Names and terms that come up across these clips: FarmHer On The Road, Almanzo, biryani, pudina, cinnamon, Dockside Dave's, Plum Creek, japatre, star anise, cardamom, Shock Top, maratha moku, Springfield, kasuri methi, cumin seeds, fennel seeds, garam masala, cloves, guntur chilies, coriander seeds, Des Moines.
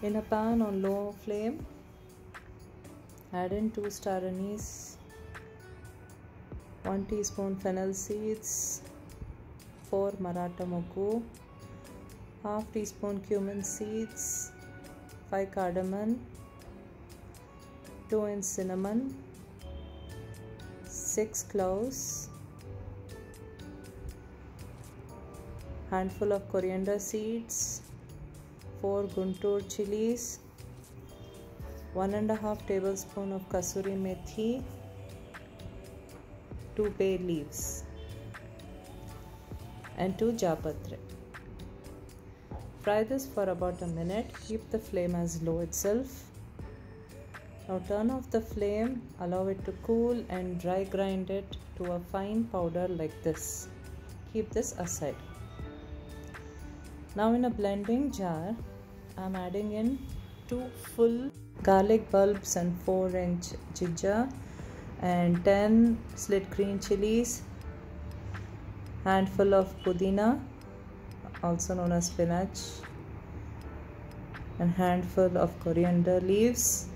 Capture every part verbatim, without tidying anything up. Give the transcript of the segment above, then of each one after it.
In a pan on low flame, add in two star anise, one teaspoon fennel seeds, four maratha moku, half teaspoon cumin seeds, five cardamom, two inch cinnamon, six cloves, handful of coriander seeds, four guntur chilies, one and a half tablespoon of kasuri methi, two bay leaves, and two japatre. Fry this for about a minute. Keep the flame as low itself. Now turn off the flame, allow it to cool and dry grind it to a fine powder like this. Keep this aside. Now in a blending jar, I am adding in two full garlic bulbs and four inch ginger and ten slit green chilies, handful of pudina, also known as spinach, and handful of coriander leaves,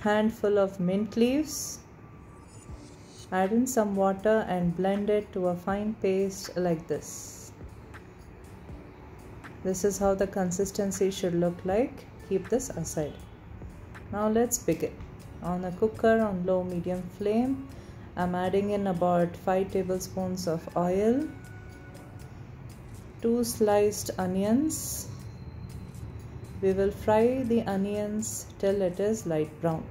handful of mint leaves. Add in some water and blend it to a fine paste like this. This is how the consistency should look like. Keep this aside. Now let's begin. On a cooker on low medium flame, I'm adding in about five tablespoons of oil, two sliced onions. We will fry the onions till it is light brown.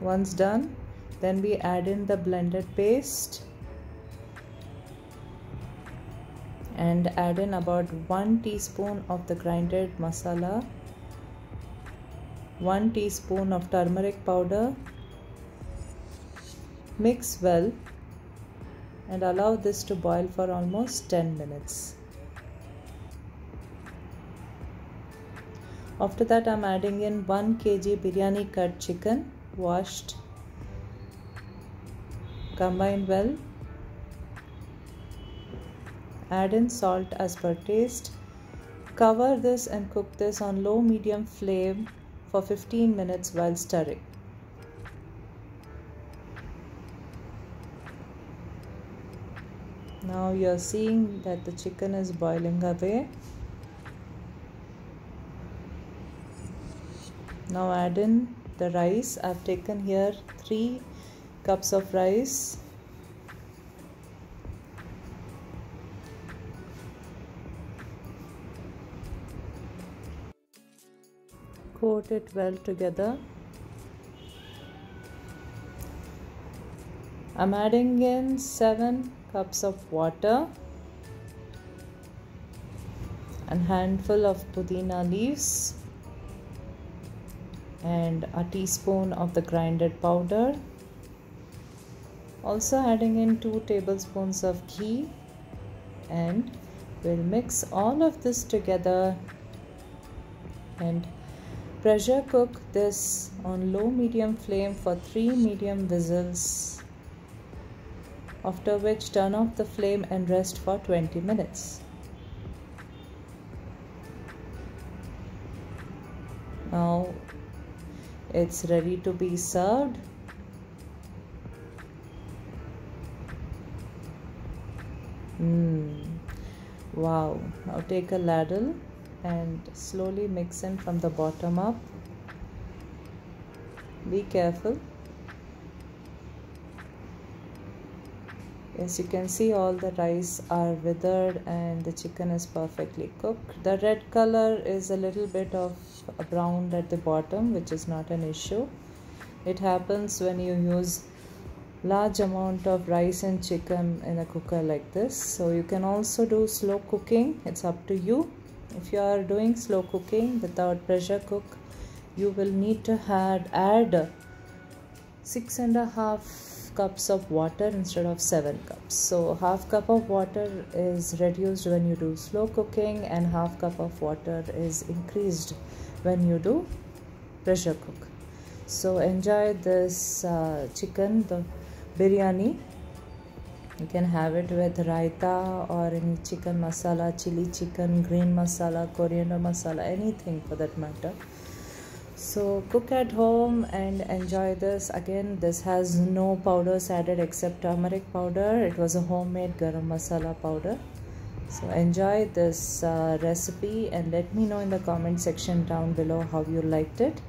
Once done, then we add in the blended paste and add in about one teaspoon of the grinded masala, one teaspoon of turmeric powder. Mix well and allow this to boil for almost ten minutes. After that, I'm adding in one kilogram biryani cut chicken, washed. Combine well. Add in salt as per taste. Cover this and cook this on low medium flame for fifteen minutes while stirring. Now you are seeing that the chicken is boiling away. Now add in the rice. I've taken here three cups of rice, coat it well together. I'm adding in seven cups of water and handful of pudina leaves and a teaspoon of the grinded powder. Also adding in two tablespoons of ghee, and we'll mix all of this together and pressure cook this on low medium flame for three medium whistles, after which turn off the flame and rest for twenty minutes. Now it's ready to be served. Mm. Wow. Now take a ladle and slowly mix in from the bottom up. Be careful. As you can see, all the rice are withered and the chicken is perfectly cooked. The red color is a little bit of brown at the bottom, which is not an issue. It happens when you use large amount of rice and chicken in a cooker like this. So you can also do slow cooking. It's up to you. If you are doing slow cooking without pressure cook, you will need to add, add six and a half cups of water instead of seven cups. So half cup of water is reduced when you do slow cooking and half cup of water is increased when you do pressure cook. So enjoy this uh, chicken the biryani You can have it with raita or any chicken masala, chili chicken, green masala, coriander masala, anything for that matter. So cook at home and enjoy this. Again, this has no powders added except turmeric powder. It was a homemade garam masala powder. So enjoy this uh, recipe and let me know in the comment section down below how you liked it.